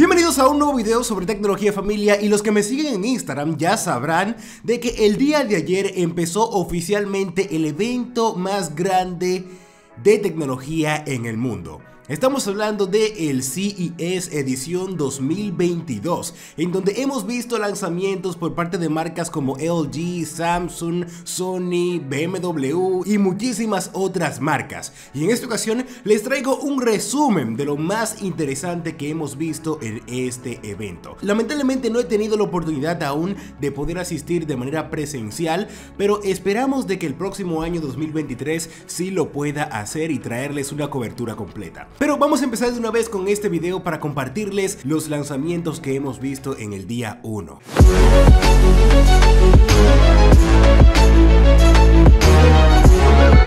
Bienvenidos a un nuevo video sobre tecnología, familia, y los que me siguen en Instagram ya sabrán de que el día de ayer empezó oficialmente el evento más grande de tecnología en el mundo. Estamos hablando de el CES edición 2022, en donde hemos visto lanzamientos por parte de marcas como LG, Samsung, Sony, BMW y muchísimas otras marcas. Y en esta ocasión les traigo un resumen de lo más interesante que hemos visto en este evento. Lamentablemente no he tenido la oportunidad aún de poder asistir de manera presencial, pero esperamos de que el próximo año 2023 sí lo pueda hacer y traerles una cobertura completa. Pero vamos a empezar de una vez con este video para compartirles los lanzamientos que hemos visto en el día 1.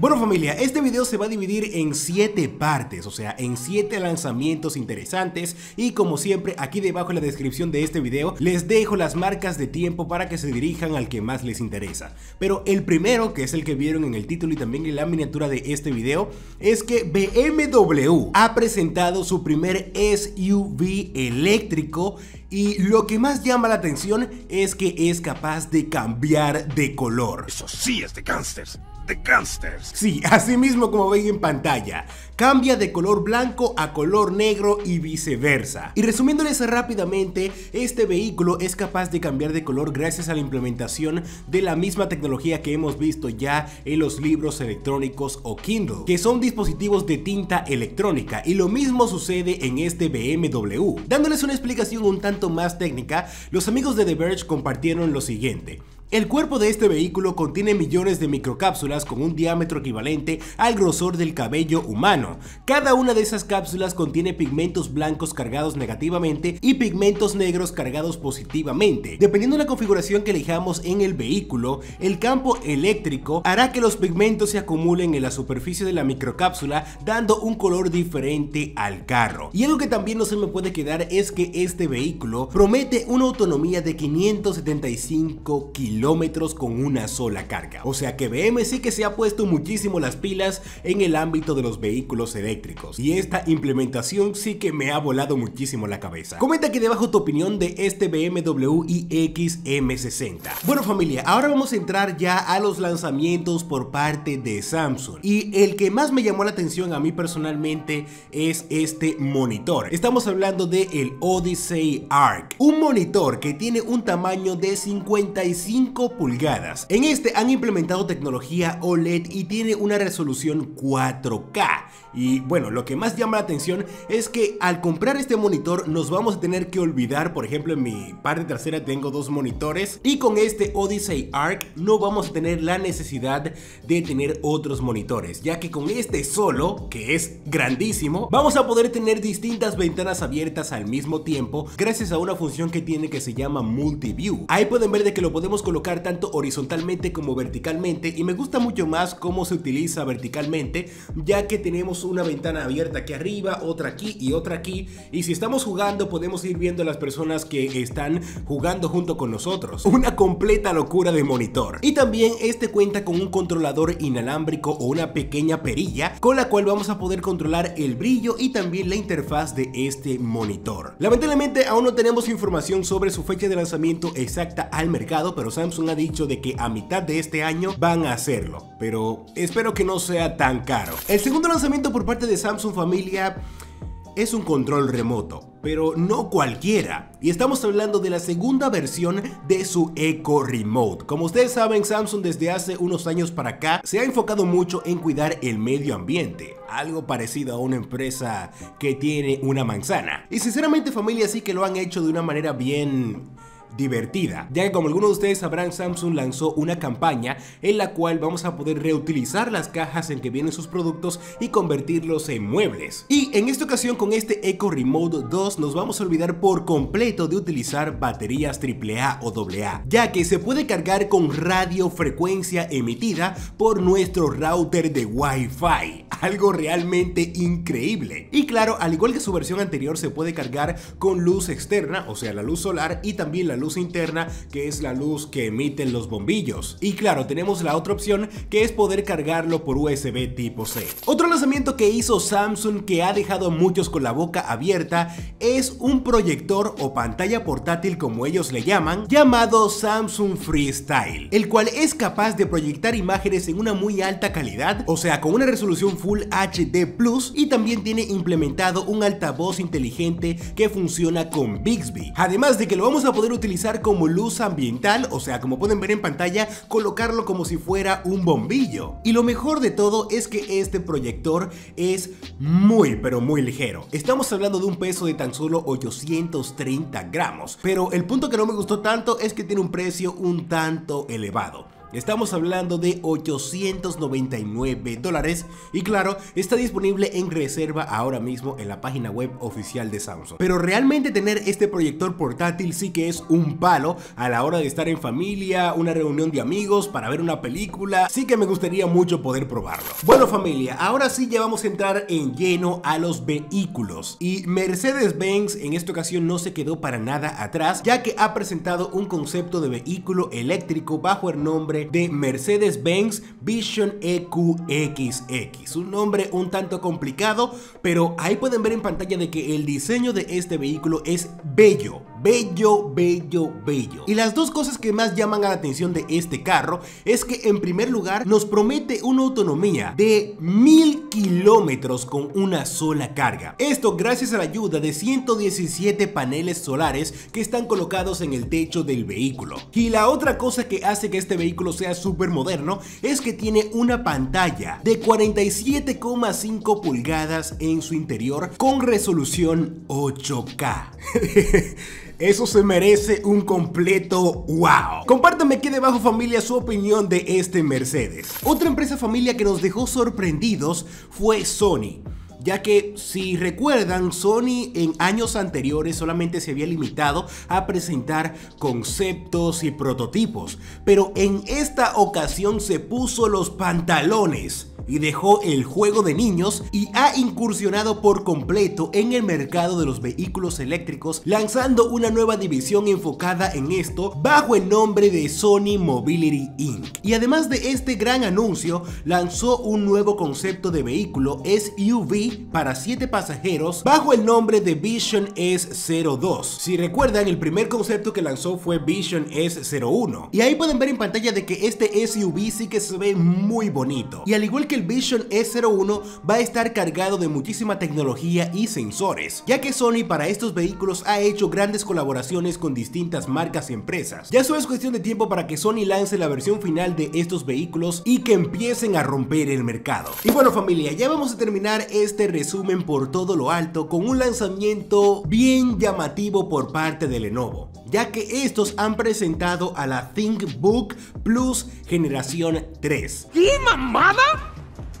Bueno, familia, este video se va a dividir en 7 partes, o sea, en 7 lanzamientos interesantes, y como siempre aquí debajo en la descripción de este video les dejo las marcas de tiempo para que se dirijan al que más les interesa. Pero el primero, que es el que vieron en el título y también en la miniatura de este video, es que BMW ha presentado su primer SUV eléctrico. Y lo que más llama la atención es que es capaz de cambiar de color. Eso sí es de gángsters. Sí, así mismo como ven en pantalla. Cambia de color blanco a color negro y viceversa. Y resumiéndoles rápidamente, este vehículo es capaz de cambiar de color gracias a la implementación de la misma tecnología que hemos visto ya en los libros electrónicos o Kindle, que son dispositivos de tinta electrónica, y lo mismo sucede en este BMW. Dándoles una explicación un tanto más técnica, los amigos de The Verge compartieron lo siguiente. El cuerpo de este vehículo contiene millones de microcápsulas con un diámetro equivalente al grosor del cabello humano. Cada una de esas cápsulas contiene pigmentos blancos cargados negativamente y pigmentos negros cargados positivamente. Dependiendo de la configuración que elijamos en el vehículo, el campo eléctrico hará que los pigmentos se acumulen en la superficie de la microcápsula, dando un color diferente al carro. Y algo que también no se me puede quedar es que este vehículo promete una autonomía de 575 kilómetros con una sola carga. O sea que BM sí que se ha puesto muchísimo las pilas en el ámbito de los vehículos eléctricos, y esta implementación sí que me ha volado muchísimo la cabeza. Comenta aquí debajo tu opinión de este BMW iX m60. Bueno, familia, ahora vamos a entrar ya a los lanzamientos por parte de Samsung, y el que más me llamó la atención a mí personalmente es este monitor. Estamos hablando de el Odyssey Arc, un monitor que tiene un tamaño de 55 pulgadas. En este han implementado tecnología OLED y tiene una resolución 4K. Y bueno, lo que más llama la atención es que al comprar este monitor nos vamos a tener que olvidar, por ejemplo, en mi parte trasera tengo 2 monitores, y con este Odyssey Arc no vamos a tener la necesidad de tener otros monitores, ya que con este solo, que es grandísimo, vamos a poder tener distintas ventanas abiertas al mismo tiempo gracias a una función que tiene que se llama MultiView. Ahí pueden ver de que lo podemos colocar tanto horizontalmente como verticalmente, y me gusta mucho más cómo se utiliza verticalmente, ya que tenemos una ventana abierta aquí arriba, otra aquí y otra aquí, y si estamos jugando podemos ir viendo a las personas que están jugando junto con nosotros. Una completa locura de monitor. Y también este cuenta con un controlador inalámbrico o una pequeña perilla con la cual vamos a poder controlar el brillo y también la interfaz de este monitor. Lamentablemente aún no tenemos información sobre su fecha de lanzamiento exacta al mercado, pero Samsung ha dicho de que a mitad de este año van a hacerlo, pero espero que no sea tan caro. El segundo lanzamiento por parte de Samsung, familia, es un control remoto, pero no cualquiera, y estamos hablando de la segunda versión de su Eco Remote. Como ustedes saben, Samsung desde hace unos años para acá se ha enfocado mucho en cuidar el medio ambiente, algo parecido a una empresa que tiene una manzana, y sinceramente, familia, sí que lo han hecho de una manera bien divertida, ya que como algunos de ustedes sabrán, Samsung lanzó una campaña en la cual vamos a poder reutilizar las cajas en que vienen sus productos y convertirlos en muebles. Y en esta ocasión con este Eco Remote 2 nos vamos a olvidar por completo de utilizar baterías AAA o AA, ya que se puede cargar con radiofrecuencia emitida por nuestro router de Wi-Fi, algo realmente increíble. Y claro, al igual que su versión anterior, se puede cargar con luz externa, o sea la luz solar, y también la luz luz interna, que es la luz que emiten los bombillos. Y claro, tenemos la otra opción, que es poder cargarlo por USB tipo C. Otro lanzamiento que hizo Samsung que ha dejado a muchos con la boca abierta es un proyector o pantalla portátil, como ellos le llaman, llamado Samsung Freestyle, el cual es capaz de proyectar imágenes en una muy alta calidad, o sea, con una resolución Full HD Plus, y también tiene implementado un altavoz inteligente que funciona con Bixby. Además de que lo vamos a poder utilizar como luz ambiental, o sea, como pueden ver en pantalla, colocarlo como si fuera un bombillo. Y lo mejor de todo es que este proyector es muy, pero muy ligero. Estamos hablando de un peso de tan solo 830 gramos, pero el punto que no me gustó tanto es que tiene un precio un tanto elevado. Estamos hablando de $899 y claro, está disponible en reserva ahora mismo en la página web oficial de Samsung. Pero realmente tener este proyector portátil sí que es un palo a la hora de estar en familia, una reunión de amigos, para ver una película. Sí que me gustaría mucho poder probarlo. Bueno familia, ahora sí ya vamos a entrar en lleno a los vehículos. Y Mercedes-Benz en esta ocasión no se quedó para nada atrás, ya que ha presentado un concepto de vehículo eléctrico bajo el nombre de Mercedes-Benz Vision EQXX, un nombre un tanto complicado, pero ahí pueden ver en pantalla de que el diseño de este vehículo es bello. Bello, bello, bello. Y las dos cosas que más llaman a la atención de este carro es que en primer lugar nos promete una autonomía de 1000 kilómetros con una sola carga. Esto gracias a la ayuda de 117 paneles solares que están colocados en el techo del vehículo. Y la otra cosa que hace que este vehículo sea súper moderno es que tiene una pantalla de 47,5 pulgadas en su interior con resolución 8K. Eso se merece un completo wow. Compártame aquí debajo familia su opinión de este Mercedes. Otra empresa familia que nos dejó sorprendidos fue Sony, ya que si recuerdan, Sony en años anteriores solamente se había limitado a presentar conceptos y prototipos, pero en esta ocasión se puso los pantalones y dejó el juego de niños y ha incursionado por completo en el mercado de los vehículos eléctricos, lanzando una nueva división enfocada en esto bajo el nombre de Sony Mobility Inc. Y además de este gran anuncio, lanzó un nuevo concepto de vehículo SUV para 7 pasajeros bajo el nombre de Vision S02. Si recuerdan, el primer concepto que lanzó fue Vision S01, y ahí pueden ver en pantalla de que este SUV sí que se ve muy bonito, y al igual que el Vision S01 va a estar cargado de muchísima tecnología y sensores, ya que Sony para estos vehículos ha hecho grandes colaboraciones con distintas marcas y empresas. Ya solo es cuestión de tiempo para que Sony lance la versión final de estos vehículos y que empiecen a romper el mercado. Y bueno familia, ya vamos a terminar este resumen por todo lo alto con un lanzamiento bien llamativo por parte de Lenovo, ya que estos han presentado a la ThinkBook Plus Generación 3. ¿Qué mamada?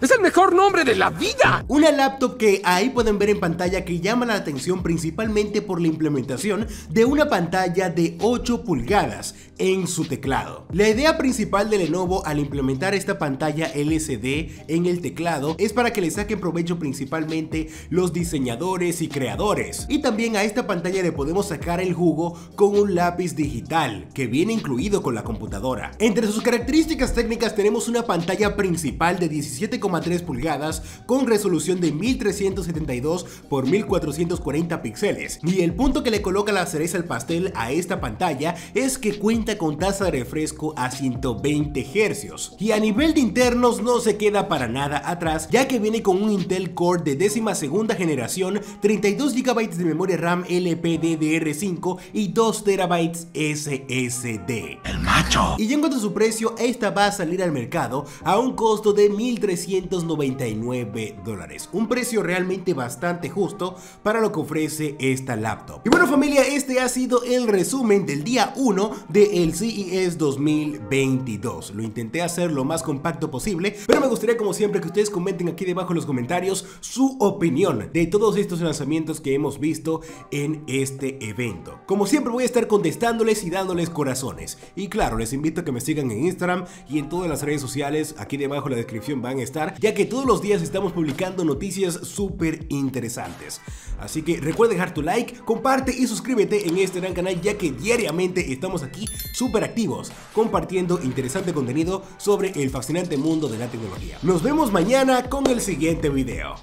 ¡Es el mejor nombre de la vida! Una laptop que ahí pueden ver en pantalla que llama la atención principalmente por la implementación de una pantalla de 8 pulgadas en su teclado. La idea principal de Lenovo al implementar esta pantalla LCD en el teclado es para que le saquen provecho principalmente los diseñadores y creadores. Y también a esta pantalla le podemos sacar el jugo con un lápiz digital que viene incluido con la computadora. Entre sus características técnicas tenemos una pantalla principal de 17,3 pulgadas con resolución de 1372 por 1440 píxeles. Y el punto que le coloca la cereza al pastel a esta pantalla es que cuenta con tasa de refresco a 120 Hz. Y a nivel de internos no se queda para nada atrás, ya que viene con un Intel Core de 12ª generación, 32 GB de memoria RAM LPDDR5 y 2 TB SSD. ¡El macho! Y ya en cuanto a su precio, esta va a salir al mercado a un costo de $1,399, un precio realmente bastante justo para lo que ofrece esta laptop. Y bueno familia, este ha sido el resumen del día 1 del CES 2022. Lo intenté hacer lo más compacto posible, pero me gustaría como siempre que ustedes comenten aquí debajo en los comentarios su opinión de todos estos lanzamientos que hemos visto en este evento. Como siempre voy a estar contestándoles y dándoles corazones, y claro, les invito a que me sigan en Instagram y en todas las redes sociales. Aquí debajo en la descripción van a estar comentar, ya que todos los días estamos publicando noticias súper interesantes. Así que recuerda dejar tu like, comparte y suscríbete en este gran canal, ya que diariamente estamos aquí súper activos, compartiendo interesante contenido sobre el fascinante mundo de la tecnología. Nos vemos mañana con el siguiente video.